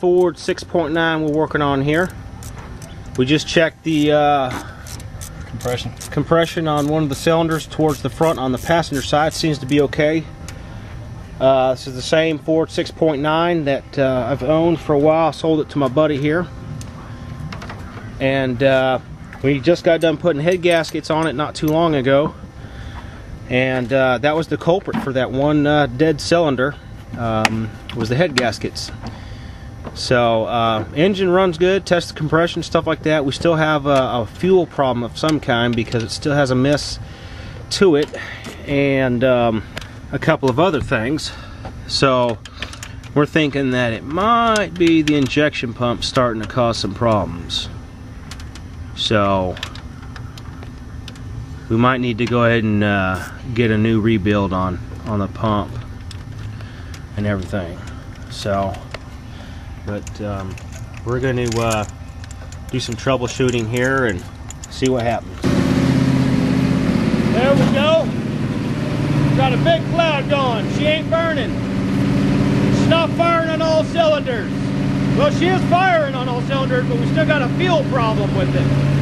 Ford 6.9 we're working on here. We just checked the compression on one of the cylinders towards the front on the passenger side. Seems to be okay. This is the same Ford 6.9 that I've owned for a while. I sold it to my buddy here, and we just got done putting head gaskets on it not too long ago, and that was the culprit for that one dead cylinder, was the head gaskets. So engine runs good, test the compression, stuff like that. We still have a fuel problem of some kind because it still has a miss to it, and a couple of other things. So we're thinking that it might be the injection pump starting to cause some problems. So we might need to go ahead and get a new rebuild on the pump and everything. So. But we're going to do some troubleshooting here and see what happens. There we go. Got a big cloud going. She ain't burning. She's not firing on all cylinders. Well, she is firing on all cylinders, but we still got a fuel problem with it.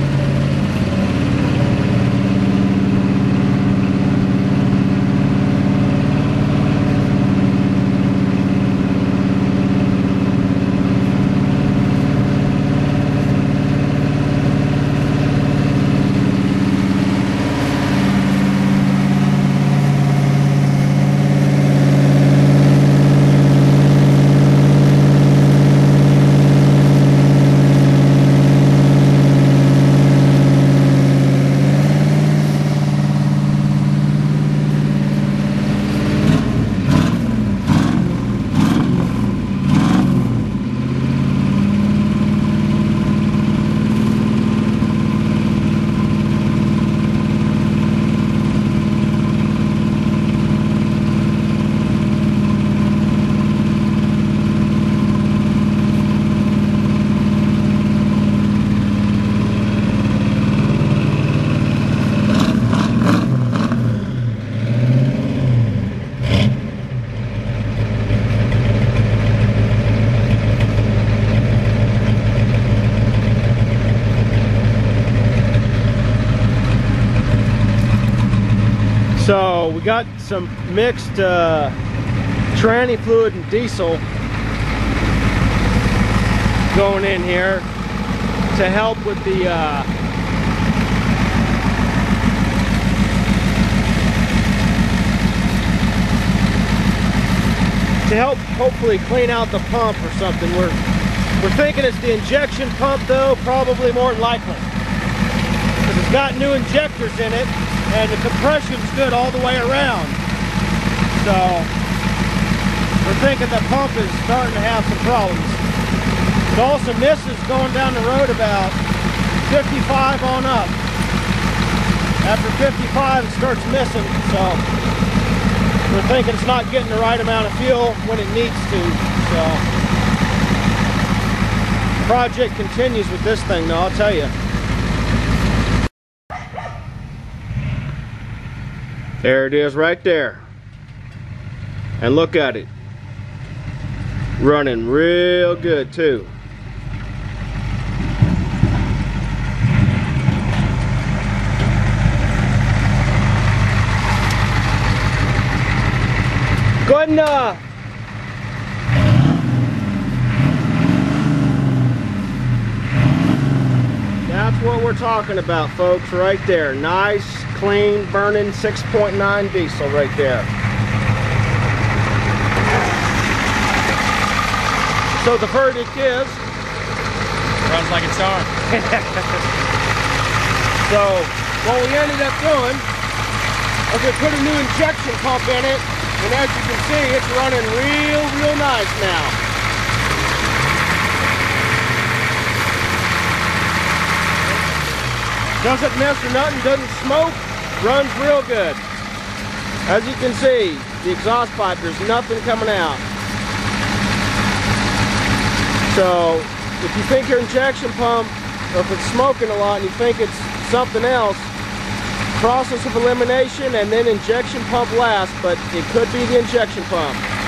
So we got some mixed tranny fluid and diesel going in here to help with the to help hopefully clean out the pump or something. We're thinking it's the injection pump though, probably more than likely, because it's got new injectors in it. And the compression's good all the way around. So, we're thinking the pump is starting to have some problems. It also misses going down the road about 55 on up. After 55, it starts missing. So, we're thinking it's not getting the right amount of fuel when it needs to. So, the project continues with this thing though, I'll tell you. There it is right there, and look at it, running real good too. Good enough. That's what we're talking about, folks, right there. Nice, clean, burning 6.9 diesel right there. So the verdict is... runs like it's on. So, what we ended up doing is we put a new injection pump in it, and as you can see, it's running real nice now. Doesn't miss or nothing, doesn't smoke, runs real good. As you can see, the exhaust pipe, there's nothing coming out. So, if you think your injection pump, or if it's smoking a lot and you think it's something else, process of elimination and then injection pump last, but it could be the injection pump.